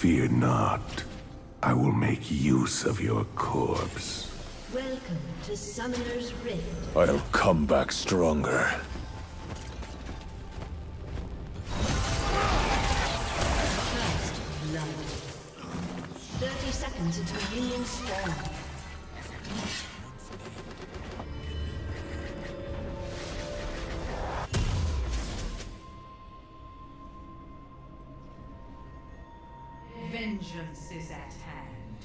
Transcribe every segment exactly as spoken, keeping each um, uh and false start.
Fear not. I will make use of your corpse. Welcome to Summoner's Rift. I'll come back stronger. First blood. Thirty seconds until union spawn. Vengeance is at hand.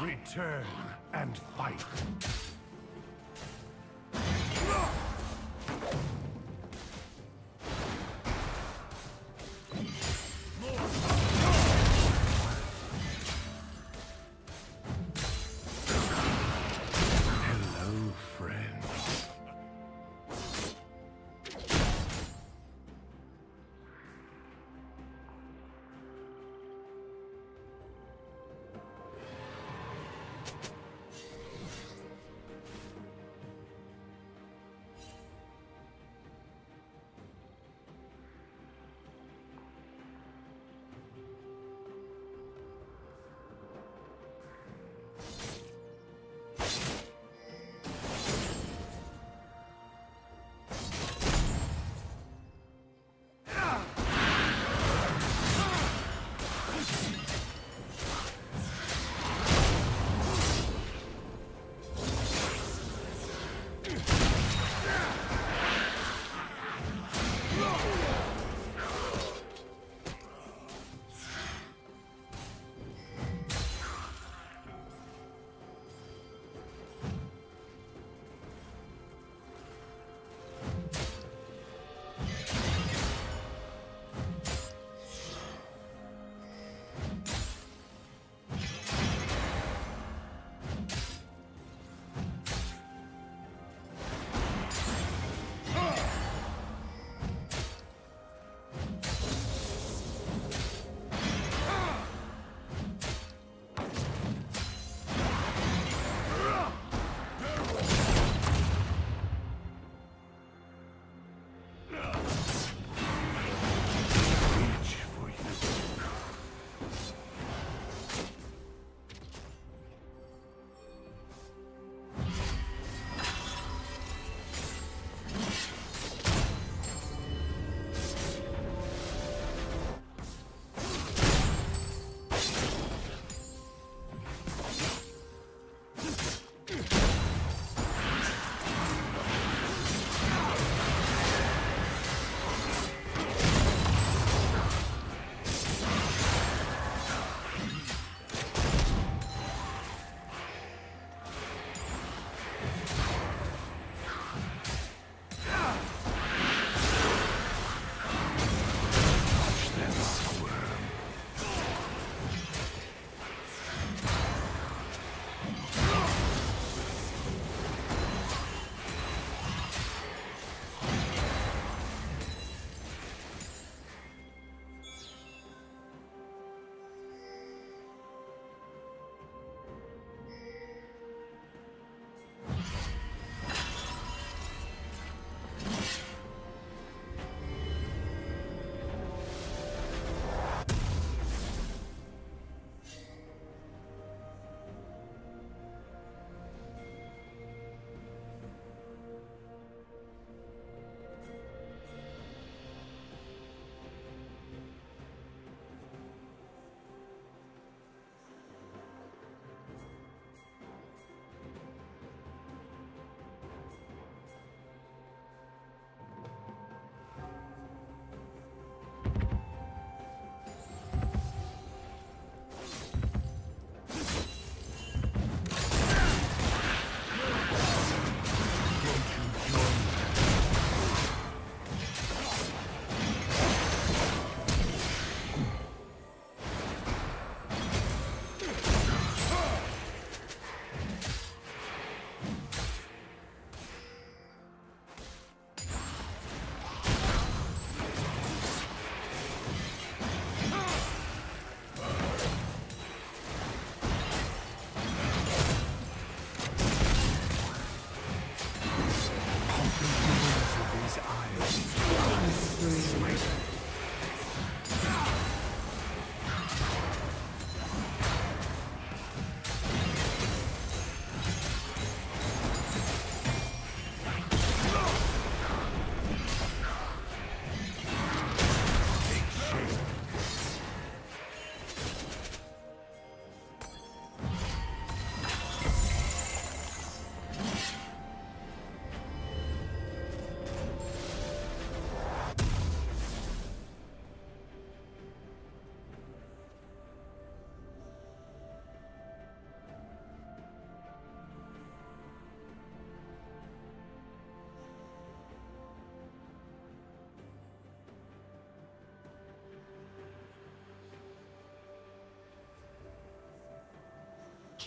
Return and fight.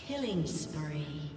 Killing spree.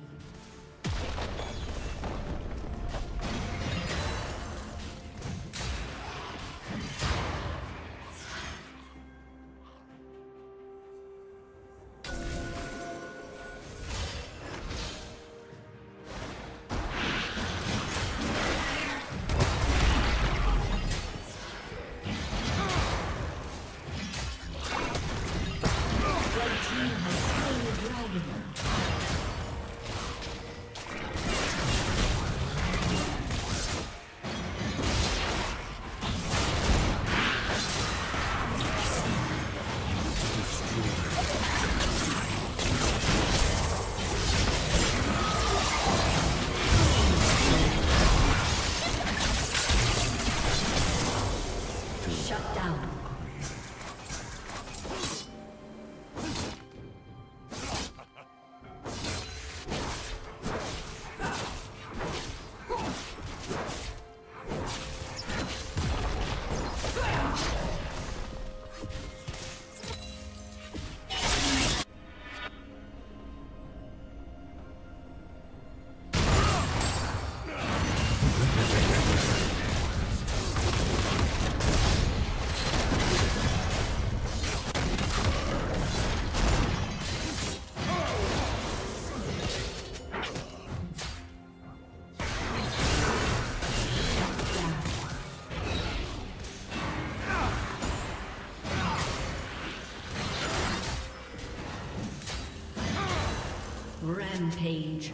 Rampage.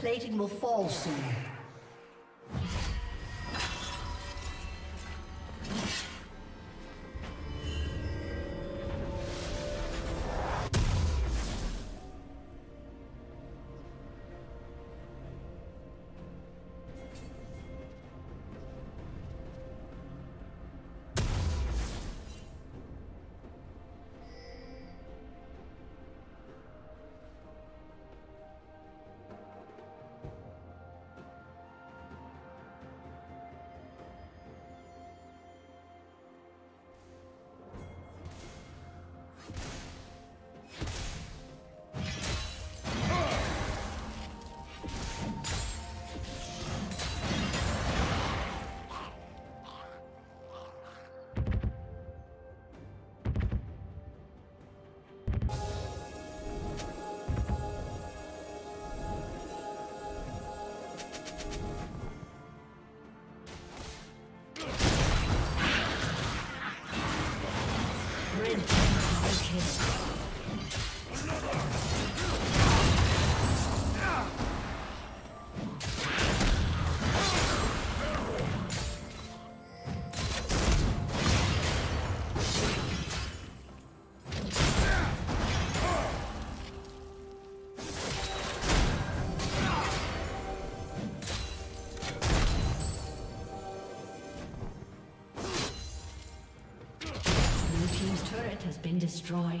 Plating will fall soon. turret has been destroyed.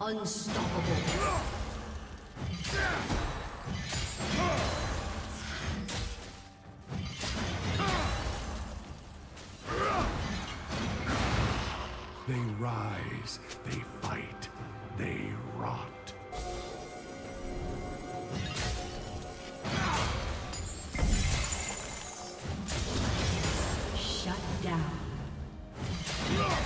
Unstoppable. They rise, they fight, they rot. Shut down. Yeah.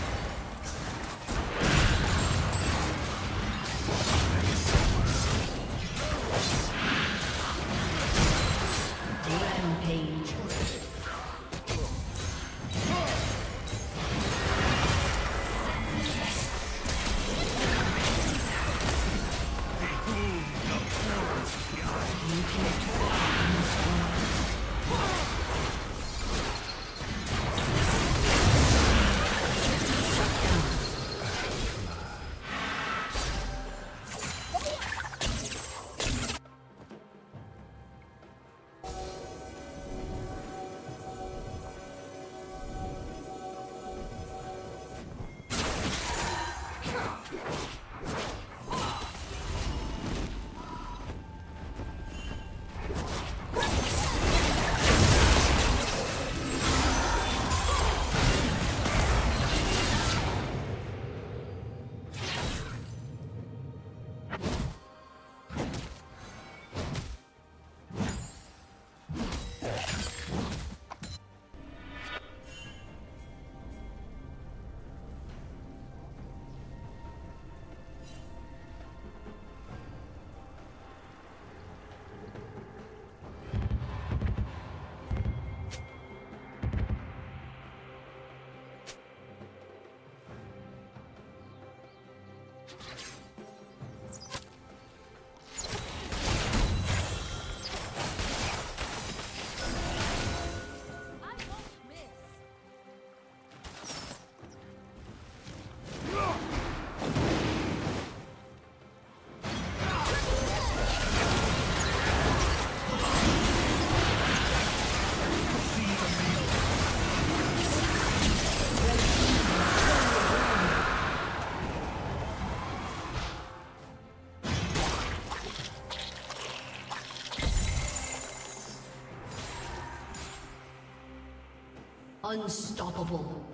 Unstoppable.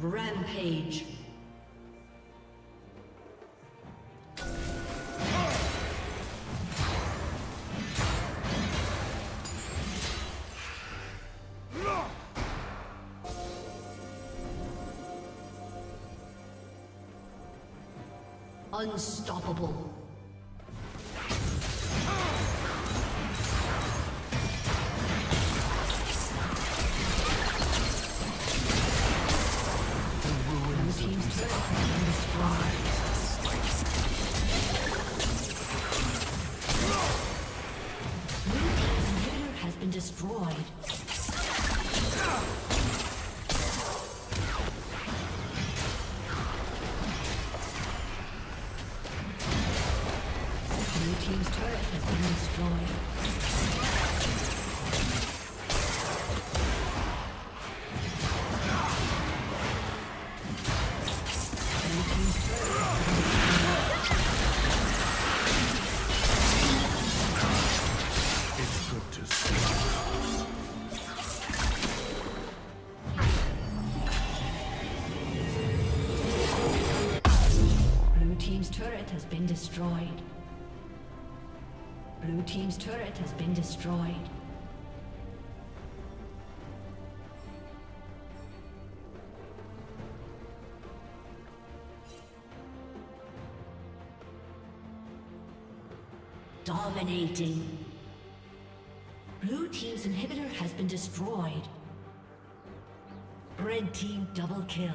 Rampage. Unstoppable. Destroyed. Blue team's turret has been destroyed. Dominating. Blue team's inhibitor has been destroyed. Red team double kill.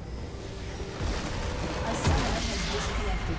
A summoner has disconnected.